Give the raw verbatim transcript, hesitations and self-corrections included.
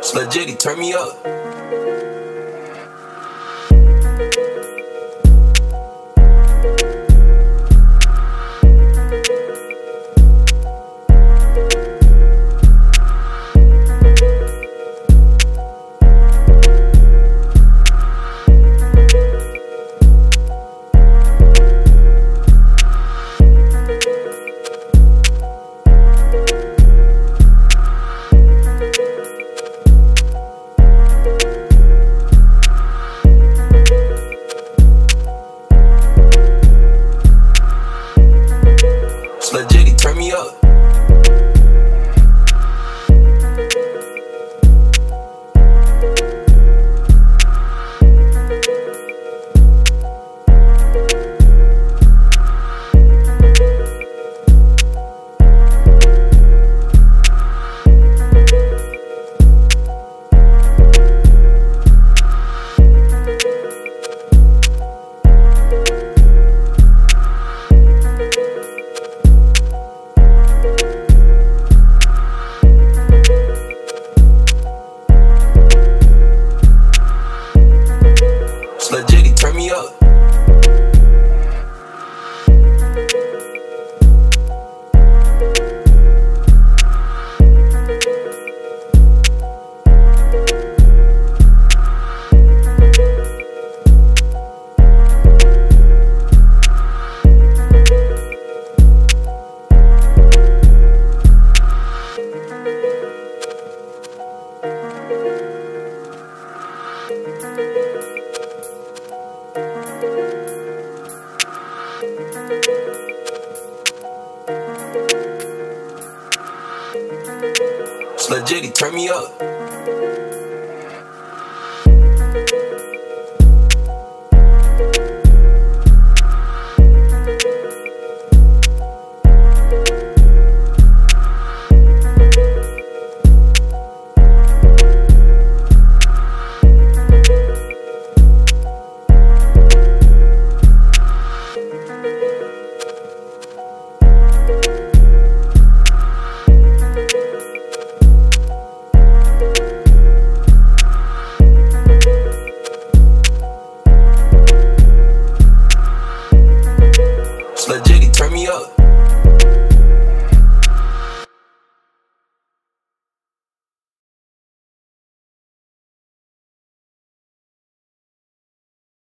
Slut Jetty, turn me up. Slut Jetty, turn me up. Slut Jetty, turn me up. Slut Jetty, turn me up.